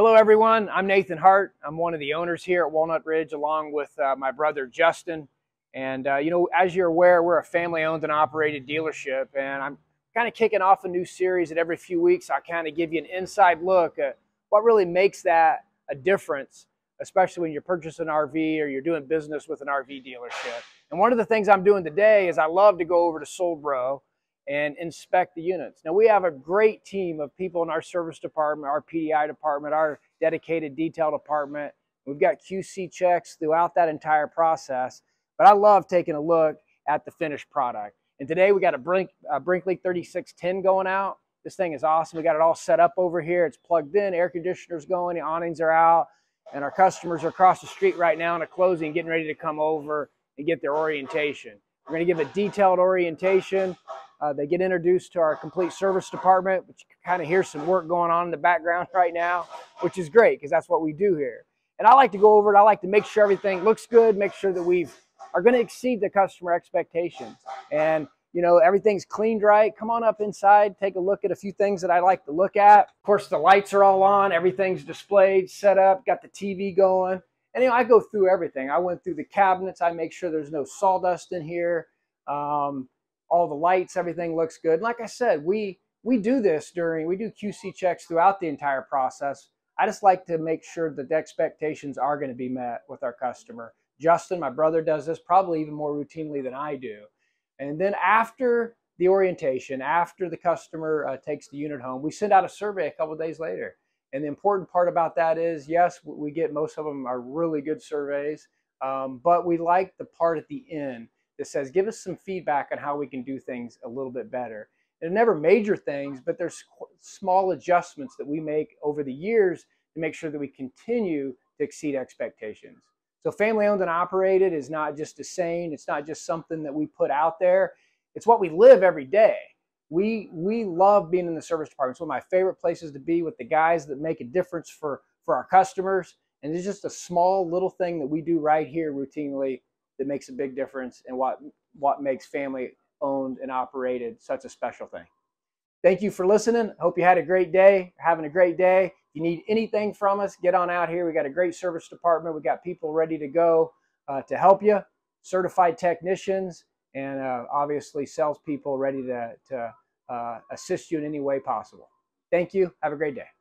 Hello everyone, I'm Nathan Hart. I'm one of the owners here at Walnut Ridge along with my brother Justin. And you know, as you're aware, we're a family owned and operated dealership, and I'm kind of kicking off a new series that every few weeks I kind of give you an inside look at what really makes that a difference, especially when you're purchasing an RV or you're doing business with an RV dealership. And one of the things I'm doing today is I love to go over to Sold Row and inspect the units. Now, we have a great team of people in our service department, our PDI department, our dedicated detail department. We've got QC checks throughout that entire process, but I love taking a look at the finished product. And today we got a Brinkley 3610 going out. This thing is awesome. We got it all set up over here. It's plugged in, air conditioner's going, the awnings are out, and our customers are across the street right now in a closing getting ready to come over and get their orientation. We're gonna give a detailed orientation. They get introduced to our complete service department, which you can kind of hear some work going on in the background right now, which is great because that's what we do here. And I like to go over it. I like to make sure everything looks good, make sure that we are going to exceed the customer expectations. And, you know, everything's cleaned right. Come on up inside, take a look at a few things that I like to look at. Of course, the lights are all on. Everything's displayed, set up, got the TV going. And, you know, I go through everything. I went through the cabinets. I make sure there's no sawdust in here. All the lights, everything looks good. Like I said, we do this we do QC checks throughout the entire process. I just like to make sure that the expectations are going to be met with our customer. Justin, my brother, does this probably even more routinely than I do. And then after the orientation, after the customer takes the unit home, we send out a survey a couple of days later. And the important part about that is, yes, we get most of them are really good surveys, but we like the part at the end that says, give us some feedback on how we can do things a little bit better. They're never major things, but there's small adjustments that we make over the years to make sure that we continue to exceed expectations. So family owned and operated is not just a saying, it's not just something that we put out there, it's what we live every day. We love being in the service department. It's one of my favorite places to be with the guys that make a difference for our customers. And it's just a small little thing that we do right here routinely that makes a big difference in what makes family owned and operated such a special thing. Thank you for listening. Hope you had a great day, having a great day. If you need anything from us, get on out here. We got a great service department. We got people ready to go to help you, certified technicians, and obviously salespeople ready to assist you in any way possible. Thank you. Have a great day.